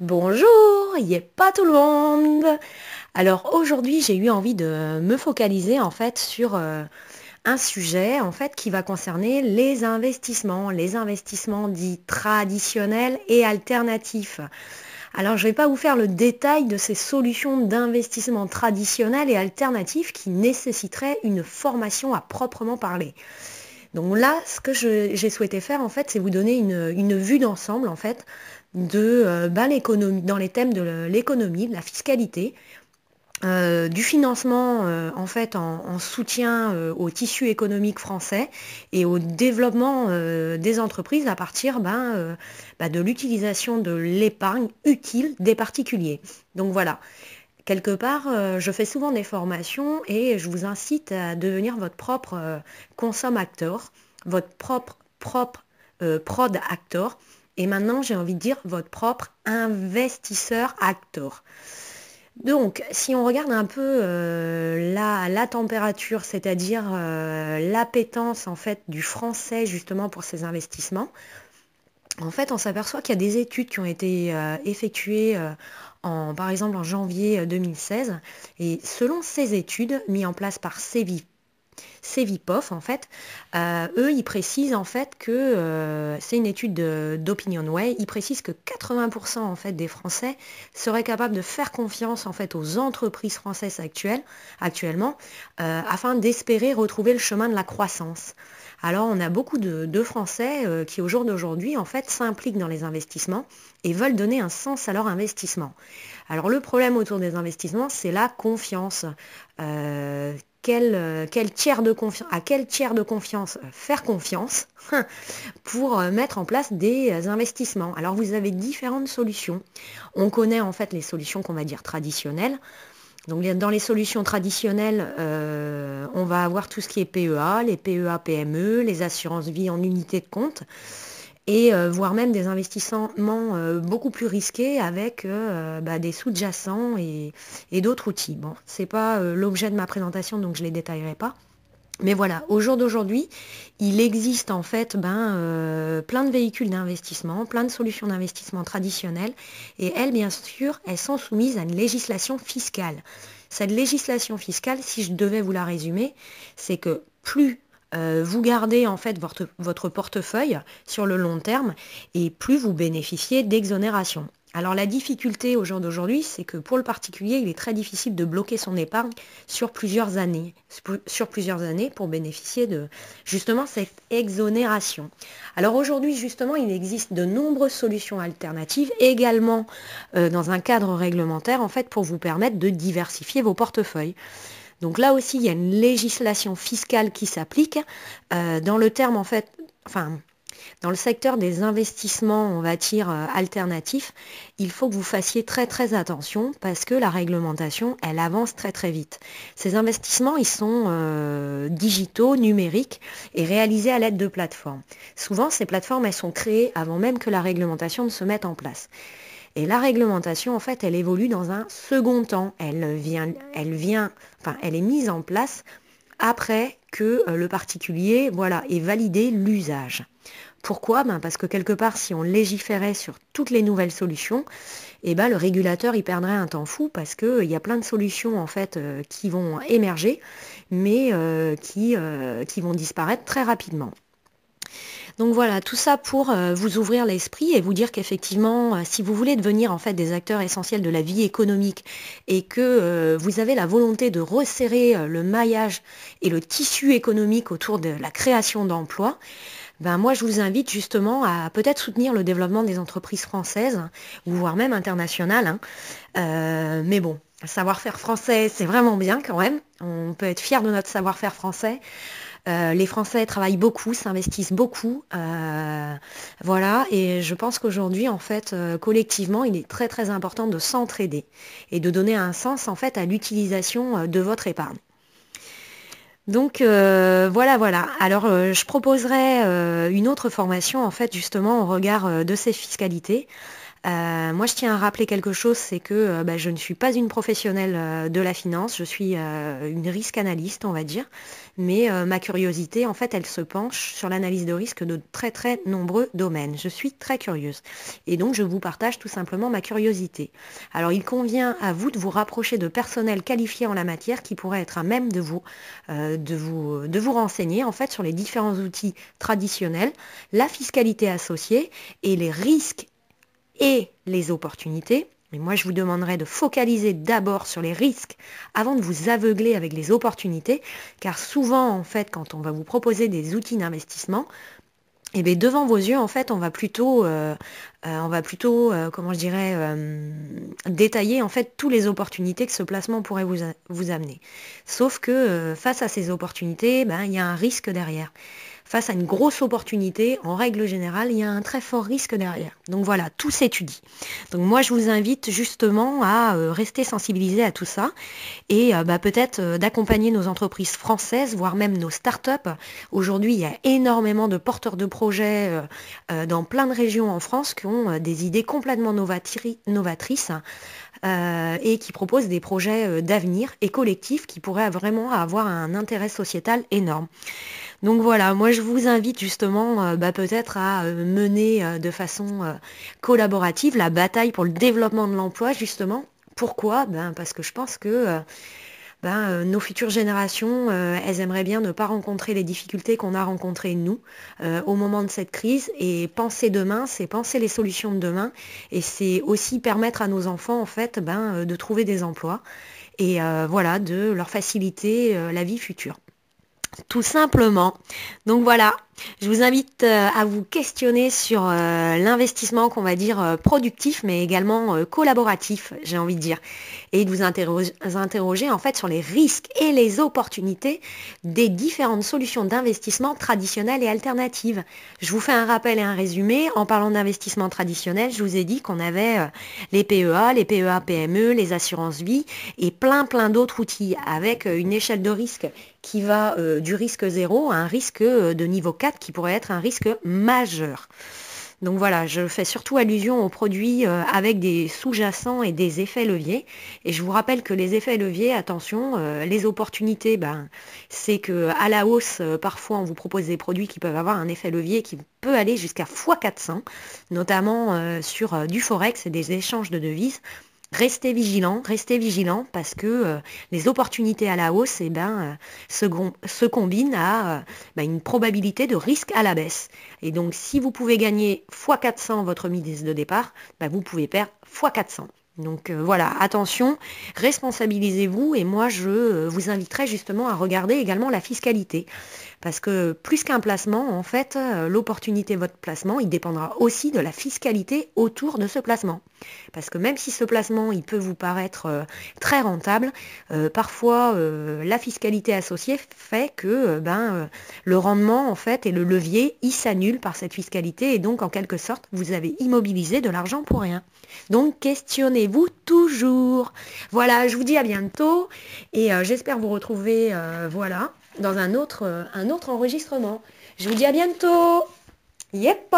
Bonjour, il n'y a pas tout le monde. Alors aujourd'hui j'ai eu envie de me focaliser en fait sur un sujet en fait qui va concerner les investissements dits traditionnels et alternatifs. Alors je ne vais pas vous faire le détail de ces solutions d'investissement traditionnels et alternatifs qui nécessiteraient une formation à proprement parler. Donc là, ce que j'ai souhaité faire, en fait, c'est vous donner une vue d'ensemble, en fait, dans les thèmes de l'économie, de la fiscalité, du financement, en fait, en soutien au tissu économique français et au développement des entreprises à partir de l'utilisation de l'épargne utile des particuliers. Donc voilà. Quelque part, je fais souvent des formations et je vous incite à devenir votre propre consommateur, votre propre prod actor et maintenant j'ai envie de dire votre propre investisseur actor. Donc si on regarde un peu la température, c'est-à-dire l'appétence en fait du français justement pour ces investissements, en fait on s'aperçoit qu'il y a des études qui ont été effectuées par exemple en janvier 2016, et selon ces études mises en place par CEVIPOF, en fait, eux ils précisent en fait que, c'est une étude d'OpinionWay, ils précisent que 80% en fait des Français seraient capables de faire confiance en fait aux entreprises françaises actuellement afin d'espérer retrouver le chemin de la croissance. Alors on a beaucoup de Français qui au jour d'aujourd'hui en fait s'impliquent dans les investissements et veulent donner un sens à leur investissement. Alors le problème autour des investissements, c'est la confiance. À quel tiers de confiance faire confiance pour mettre en place des investissements? Alors vous avez différentes solutions. On connaît en fait les solutions qu'on va dire traditionnelles. Donc dans les solutions traditionnelles, on va avoir tout ce qui est PEA, les PEA-PME, les assurances vie en unité de compte, et voire même des investissements beaucoup plus risqués avec des sous-jacents et d'autres outils. Bon, c'est pas l'objet de ma présentation, donc je ne les détaillerai pas. Mais voilà, au jour d'aujourd'hui, il existe en fait plein de véhicules d'investissement, plein de solutions d'investissement traditionnelles, et elles, bien sûr, elles sont soumises à une législation fiscale. Cette législation fiscale, si je devais vous la résumer, c'est que plus vous gardez en fait votre portefeuille sur le long terme et plus vous bénéficiez d'exonération. Alors la difficulté au jour d'aujourd'hui, c'est que pour le particulier, il est très difficile de bloquer son épargne sur plusieurs années, pour bénéficier de justement cette exonération. Alors aujourd'hui, justement, il existe de nombreuses solutions alternatives, également dans un cadre réglementaire, en fait, pour vous permettre de diversifier vos portefeuilles. Donc là aussi, il y a une législation fiscale qui s'applique dans le secteur des investissements, on va dire, alternatifs. Il faut que vous fassiez très très attention parce que la réglementation, elle avance très très vite. Ces investissements, ils sont digitaux, numériques et réalisés à l'aide de plateformes. Souvent, ces plateformes, elles sont créées avant même que la réglementation ne se mette en place. Et la réglementation, en fait, elle évolue dans un second temps. Elle est mise en place après que le particulier, ait validé l'usage. Pourquoi ? Parce que quelque part, si on légiférait sur toutes les nouvelles solutions, le régulateur y perdrait un temps fou parce qu'il y a plein de solutions en fait qui vont émerger, mais qui vont disparaître très rapidement. Donc voilà, tout ça pour vous ouvrir l'esprit et vous dire qu'effectivement, si vous voulez devenir en fait des acteurs essentiels de la vie économique et que vous avez la volonté de resserrer le maillage et le tissu économique autour de la création d'emplois, moi je vous invite justement à peut-être soutenir le développement des entreprises françaises, ou voire même internationales, mais bon, le savoir-faire français c'est vraiment bien quand même, on peut être fier de notre savoir-faire français. Les Français travaillent beaucoup, s'investissent beaucoup, et je pense qu'aujourd'hui, en fait, collectivement, il est très très important de s'entraider et de donner un sens, en fait, à l'utilisation de votre épargne. Donc, voilà. Alors, je proposerai une autre formation, en fait, justement, au regard de ces fiscalités. Moi, je tiens à rappeler quelque chose, c'est que je ne suis pas une professionnelle de la finance, je suis une risk analyste, on va dire, mais ma curiosité, en fait, elle se penche sur l'analyse de risque de très très nombreux domaines. Je suis très curieuse et donc je vous partage tout simplement ma curiosité. Alors, il convient à vous de vous rapprocher de personnel qualifié en la matière qui pourrait être à même de vous renseigner, en fait, sur les différents outils traditionnels, la fiscalité associée et les risques et les opportunités. Mais moi, je vous demanderai de focaliser d'abord sur les risques avant de vous aveugler avec les opportunités, car souvent, en fait, quand on va vous proposer des outils d'investissement, eh bien, devant vos yeux, en fait, on va plutôt, détailler en fait toutes les opportunités que ce placement pourrait vous amener. Sauf que face à ces opportunités, il y a un risque derrière. Face à une grosse opportunité, en règle générale, il y a un très fort risque derrière. Donc voilà, tout s'étudie. Donc moi, je vous invite justement à rester sensibilisés à tout ça et peut-être d'accompagner nos entreprises françaises, voire même nos startups. Aujourd'hui, il y a énormément de porteurs de projets dans plein de régions en France qui ont des idées complètement novatrices et qui proposent des projets d'avenir et collectifs qui pourraient vraiment avoir un intérêt sociétal énorme. Donc voilà, moi je vous invite justement peut-être à mener de façon collaborative la bataille pour le développement de l'emploi justement. Pourquoi ? Parce que je pense que nos futures générations, elles aimeraient bien ne pas rencontrer les difficultés qu'on a rencontrées nous au moment de cette crise. Et penser demain, c'est penser les solutions de demain et c'est aussi permettre à nos enfants en fait de trouver des emplois et voilà, de leur faciliter la vie future. Tout simplement. Donc voilà, je vous invite à vous questionner sur l'investissement qu'on va dire productif, mais également collaboratif, j'ai envie de dire, et de vous interroger en fait sur les risques et les opportunités des différentes solutions d'investissement traditionnelles et alternatives. Je vous fais un rappel et un résumé. En parlant d'investissement traditionnel, je vous ai dit qu'on avait les PEA, les PEA-PME, les assurances vie et plein d'autres outils avec une échelle de risque qui va du risque 0 à un risque de niveau 4 qui pourrait être un risque majeur. Donc voilà, je fais surtout allusion aux produits avec des sous-jacents et des effets leviers. Et je vous rappelle que les effets leviers, attention, les opportunités, c'est qu'à la hausse, parfois on vous propose des produits qui peuvent avoir un effet levier qui peut aller jusqu'à x400, notamment sur du forex et des échanges de devises. Restez vigilants parce que les opportunités à la hausse se combinent à une probabilité de risque à la baisse. Et donc, si vous pouvez gagner x400 votre mise de départ, vous pouvez perdre x400. Donc voilà, attention, responsabilisez-vous et moi, je vous inviterai justement à regarder également la fiscalité. Parce que plus qu'un placement, en fait, l'opportunité de votre placement, il dépendra aussi de la fiscalité autour de ce placement. Parce que même si ce placement, il peut vous paraître très rentable, parfois la fiscalité associée fait que le rendement, en fait, et le levier, il s'annule par cette fiscalité et donc, en quelque sorte, vous avez immobilisé de l'argent pour rien. Donc, questionnez-vous toujours. Voilà, je vous dis à bientôt et j'espère vous retrouver, voilà, dans un autre enregistrement. Je vous dis à bientôt. Yep.